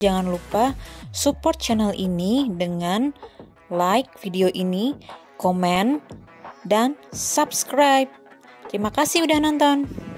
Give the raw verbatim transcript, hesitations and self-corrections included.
Jangan lupa support channel ini dengan like video ini, komen, dan subscribe. Terima kasih udah nonton.